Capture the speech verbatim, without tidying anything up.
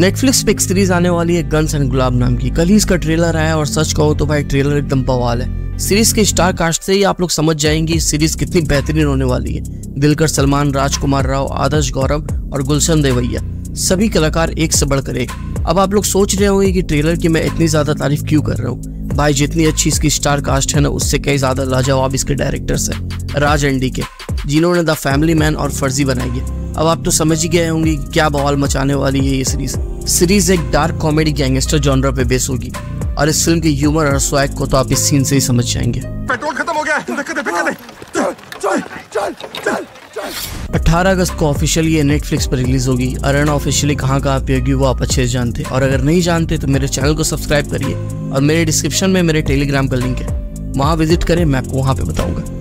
Netflix पे एक series आने वाली है गन्स एंड गुलाब नाम की। कल ही इसका ट्रेलर आया और सच कहो तो भाई ट्रेलर एकदम बवाल है। सीरीज के स्टार कास्ट से ही आप लोग समझ जाएंगे सीरीज कितनी बेहतरीन होने वाली है। दिलकर सलमान, राजकुमार राव, आदर्श गौरव और गुलशन देवैया, सभी कलाकार एक से बढ़कर एक। अब आप लोग सोच रहे होंगे कि ट्रेलर की मैं इतनी ज्यादा तारीफ क्यों कर रहा हूँ। भाई जितनी अच्छी इसकी स्टार कास्ट है ना, उससे कई ज्यादा लाजवाब इसके डायरेक्टर्स है राज एंड डीके, जिन्होंने द फैमिली मैन और फर्जी बनाई है। अब आप तो समझ ही गए होंगे क्या बवाल मचाने वाली है ये सीरीज। सीरीज एक डार्क कॉमेडी गैंगस्टर जॉनर पे बेस होगी और इस फिल्म के ह्यूमर और स्वैग को तो आप इस सीन से ही समझ जाएंगे। पेट्रोल खत्म हो गया है, दिक्कत है, दिक्कत है। अठारह अगस्त को ऑफिशियल ये नेटफ्लिक्स पर रिलीज होगी। अरन ऑफिशियली कहाँ कहाँ पे होगी वो आप अच्छे से जानते हैं, और अगर नहीं जानते तो मेरे चैनल को सब्सक्राइब करिए और मेरे डिस्क्रिप्शन में मेरे टेलीग्राम का लिंक है, वहाँ विजिट करें, मैं आपको वहाँ पे बताऊंगा।